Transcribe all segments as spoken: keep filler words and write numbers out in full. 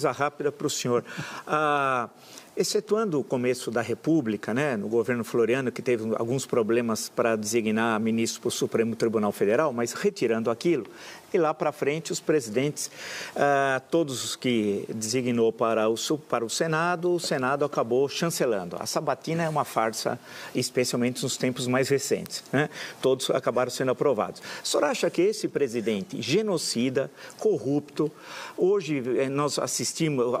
Coisa rápida para o senhor. Ah, excetuando o começo da República, né, no governo Floriano, que teve alguns problemas para designar ministro para o Supremo Tribunal Federal, mas retirando aquilo, e lá para frente os presidentes, ah, todos os que designou para o, para o Senado, o Senado acabou chancelando. A sabatina é uma farsa, especialmente nos tempos mais recentes, né? Todos acabaram sendo aprovados. O senhor acha que esse presidente genocida, corrupto, hoje nós assistimos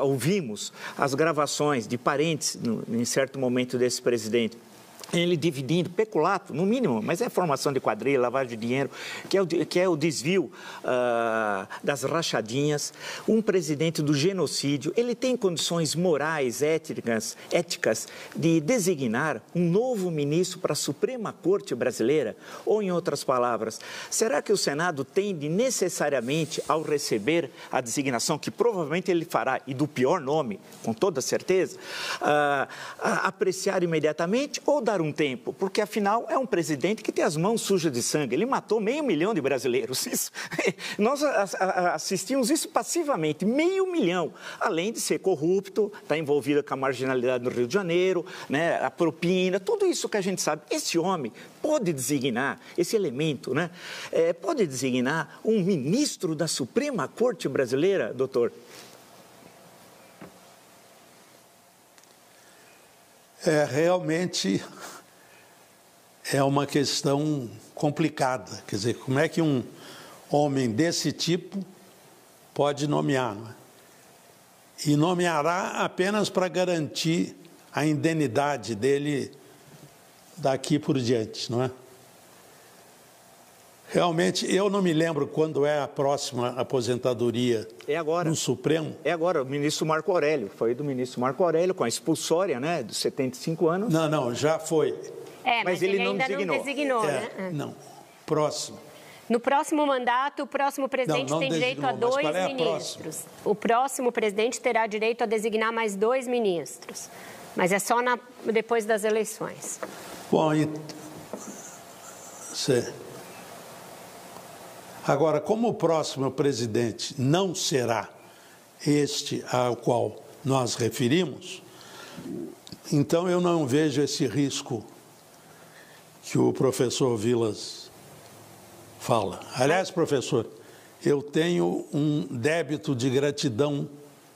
ouvimos as gravações de parentes, em certo momento, desse presidente, ele dividindo, peculato, no mínimo, mas é formação de quadrilha, lavagem de dinheiro, que é o, que é o desvio ah, das rachadinhas, um presidente do genocídio. Ele tem condições morais, éticas, éticas de designar um novo ministro para a Suprema Corte Brasileira? Ou, em outras palavras, será que o Senado tende necessariamente, ao receber a designação, que provavelmente ele fará, e do pior nome, com toda certeza, ah, a apreciar imediatamente ou dar um tempo? Porque, afinal, é um presidente que tem as mãos sujas de sangue. Ele matou meio milhão de brasileiros. Isso, nós assistimos isso passivamente, meio milhão. Além de ser corrupto, está envolvido com a marginalidade no Rio de Janeiro, né, a propina, tudo isso que a gente sabe. Esse homem pode designar, esse elemento, né, é, pode designar um ministro da Suprema Corte Brasileira, doutor? É, realmente é uma questão complicada. Quer dizer, como é que um homem desse tipo pode nomear? Não é? E nomeará apenas para garantir a indenidade dele daqui por diante, não é? Realmente, eu não me lembro quando é a próxima aposentadoria é agora, no Supremo. É agora, o ministro Marco Aurélio. Foi do ministro Marco Aurélio, com a expulsória, né, dos setenta e cinco anos. Não, não, já foi. É, mas, mas ele, ele não ainda designou. Não designou, é, né? Não, próximo. No próximo mandato, o próximo presidente não, não tem designou, direito a dois é a ministros. Próxima? O próximo presidente terá direito a designar mais dois ministros. Mas é só na, depois das eleições. Bom, e... Você... Agora, como o próximo presidente não será este ao qual nós referimos, então eu não vejo esse risco que o professor Vilas fala. Aliás, professor, eu tenho um débito de gratidão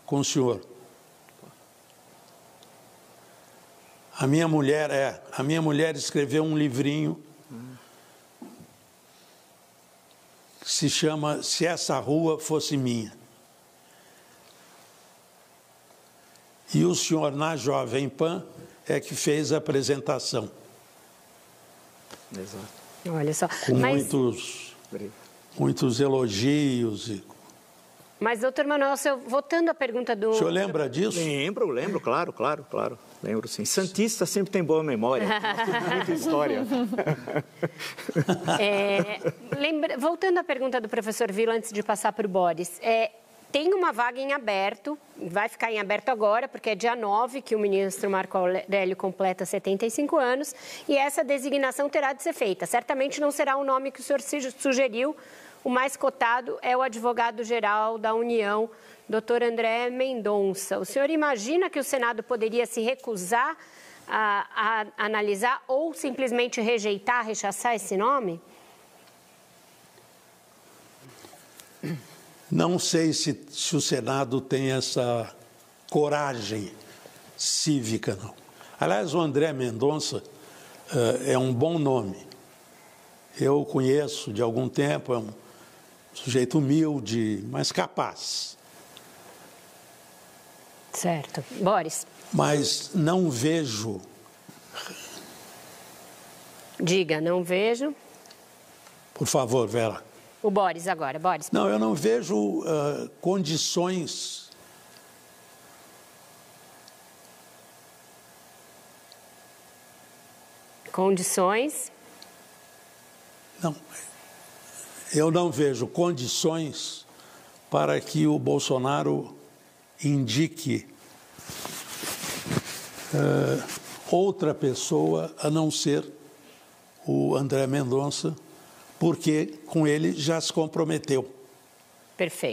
com o senhor. A minha mulher é, a minha mulher escreveu um livrinho que se chama Se Essa Rua Fosse Minha. E o senhor, na Jovem Pan, é que fez a apresentação. Exato. Olha só. Com Mas... muitos, muitos elogios e... Mas, doutor Manuel, voltando à pergunta do... O senhor lembra disso? Lembro, lembro, claro, claro, claro. Lembro, sim. Santista sempre tem boa memória, muita história. É, lembra, voltando à pergunta do professor Vila, antes de passar para o Boris, é, tem uma vaga em aberto, vai ficar em aberto agora, porque é dia nove que o ministro Marco Aurélio completa setenta e cinco anos, e essa designação terá de ser feita. Certamente não será o nome que o senhor sugeriu. O mais cotado é o advogado-geral da União, doutor André Mendonça. O senhor imagina que o Senado poderia se recusar a, a analisar ou simplesmente rejeitar, rechaçar esse nome? Não sei se, se o Senado tem essa coragem cívica, não. Aliás, o André Mendonça uh, é um bom nome. Eu o conheço de algum tempo, é um sujeito humilde, mas capaz. Certo. Boris. Mas não vejo... Diga, não vejo. Por favor, Vera. O Boris agora, Boris. Não, eu não vejo uh, condições condições não. Eu não vejo condições para que o Bolsonaro indique uh, outra pessoa a não ser o André Mendonça, porque com ele já se comprometeu. Perfeito.